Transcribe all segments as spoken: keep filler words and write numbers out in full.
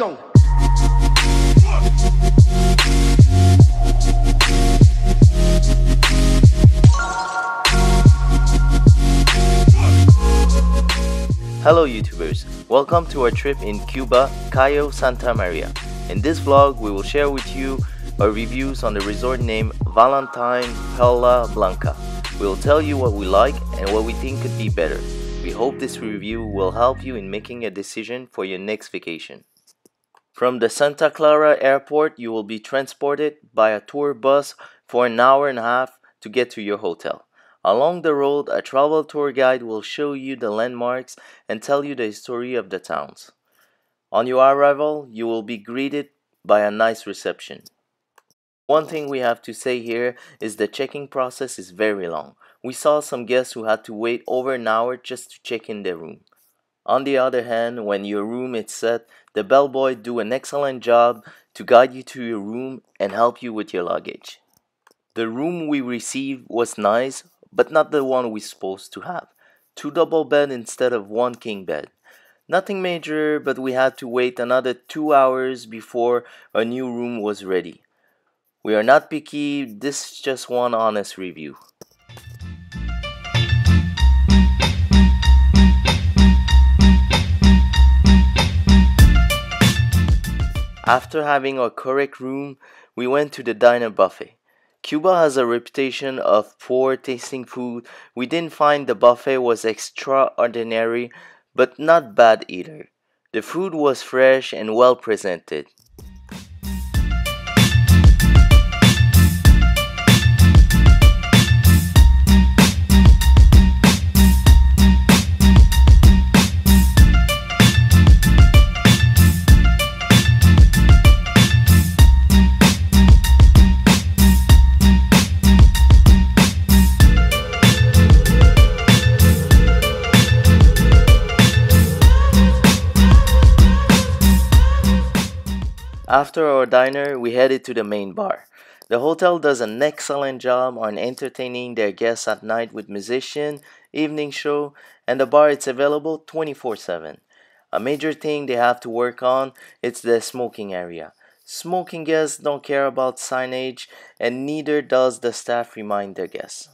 go. Hello YouTubers, welcome to our trip in Cuba, Cayo Santa Maria. In this vlog, we will share with you our reviews on the resort named Valentin Perla Blanca. We will tell you what we like and what we think could be better. We hope this review will help you in making a decision for your next vacation. From the Santa Clara Airport, you will be transported by a tour bus for an hour and a half to get to your hotel. Along the road, a travel tour guide will show you the landmarks and tell you the history of the towns. On your arrival, you will be greeted by a nice reception. One thing we have to say here is the check-in process is very long. We saw some guests who had to wait over an hour just to check in their room. On the other hand, when your room is set, the bellboy do an excellent job to guide you to your room and help you with your luggage. The room we received was nice, but not the one we're supposed to have. Two double bed instead of one king bed. Nothing major, but we had to wait another two hours before a new room was ready. We are not picky, this is just one honest review. After having our correct room, we went to the diner buffet. Cuba has a reputation of poor tasting food. We didn't find the buffet was extraordinary, but not bad either. The food was fresh and well presented. After our diner, we headed to the main bar. The hotel does an excellent job on entertaining their guests at night with musician, evening show, and the bar is available twenty-four seven. A major thing they have to work on is the smoking area. Smoking guests don't care about signage, and neither does the staff remind their guests.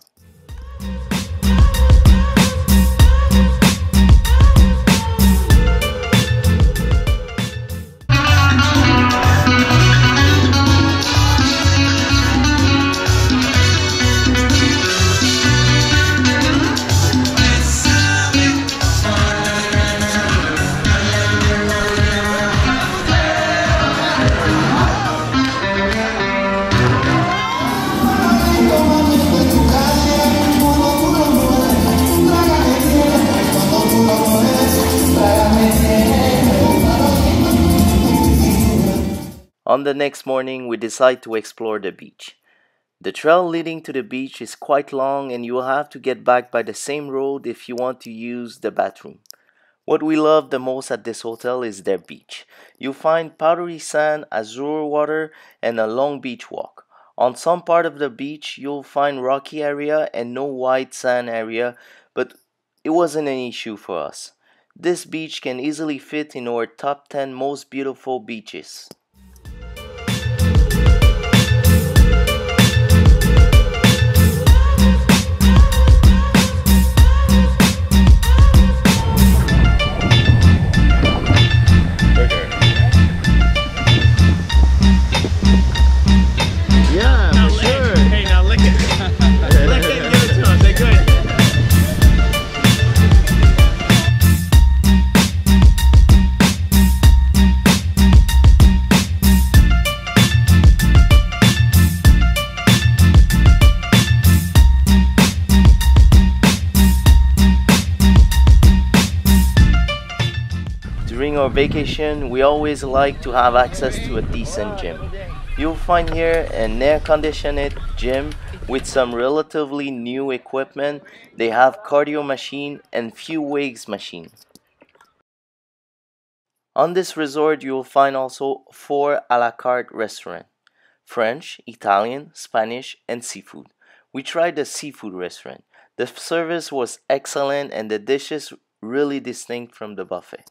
On the next morning, we decide to explore the beach. The trail leading to the beach is quite long and you will have to get back by the same road if you want to use the bathroom. What we love the most at this hotel is their beach. You'll find powdery sand, azure water, and a long beach walk. On some part of the beach, you'll find rocky area and no white sand area, but it wasn't an issue for us. This beach can easily fit in our top ten most beautiful beaches. During our vacation, we always like to have access to a decent gym. You'll find here an air-conditioned gym with some relatively new equipment. They have cardio machine and few weights machine. On this resort, you will find also four a la carte restaurants: French, Italian, Spanish, and seafood. We tried the seafood restaurant. The service was excellent and the dishes really distinct from the buffet.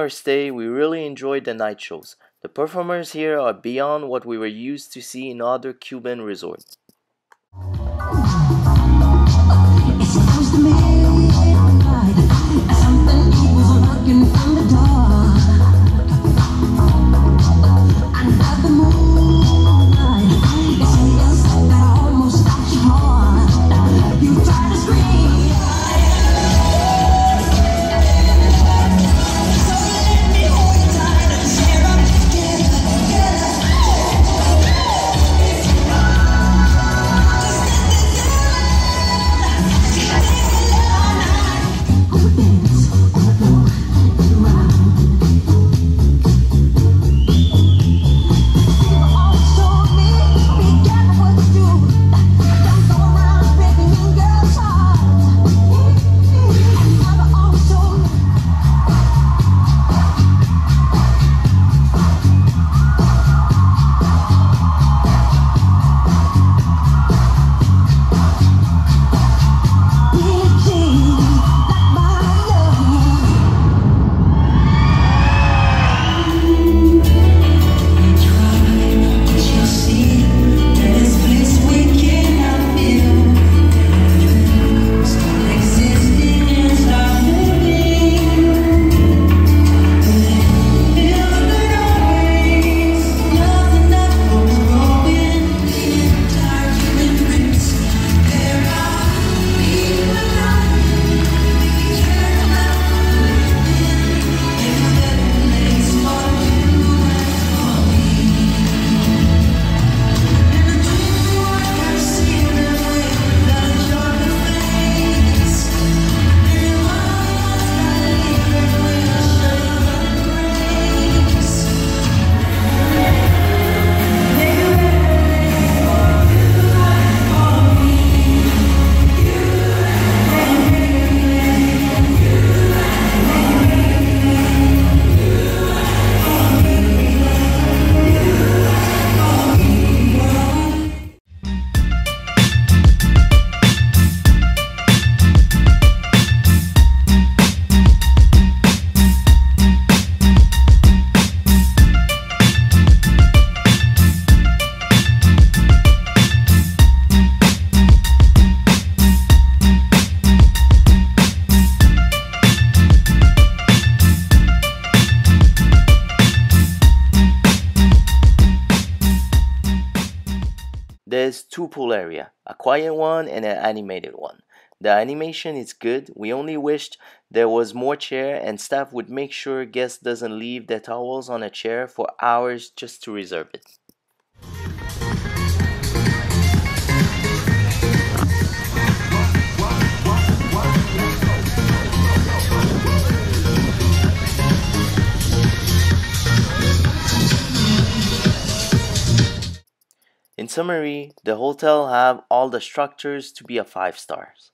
our stay, we really enjoyed the night shows. The performers here are beyond what we were used to see in other Cuban resorts. There's two pool area, a quiet one and an animated one. The animation is good, we only wished there was more chair and staff would make sure guests doesn't leave their towels on a chair for hours just to reserve it. In summary, the hotel have all the structures to be a five stars,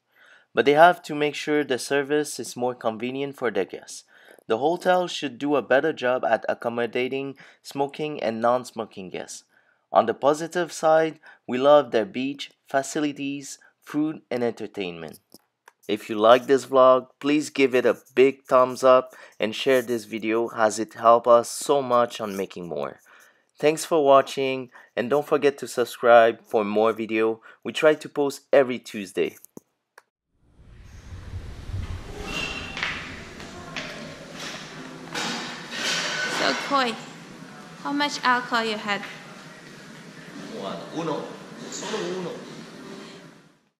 but they have to make sure the service is more convenient for their guests. The hotel should do a better job at accommodating smoking and non-smoking guests. On the positive side, we love their beach, facilities, food and entertainment. If you like this vlog, please give it a big thumbs up and share this video as it helps us so much on making more. Thanks for watching and don't forget to subscribe for more video. We try to post every Tuesday. So Koi, how much alcohol you had? One, uno, solo uno.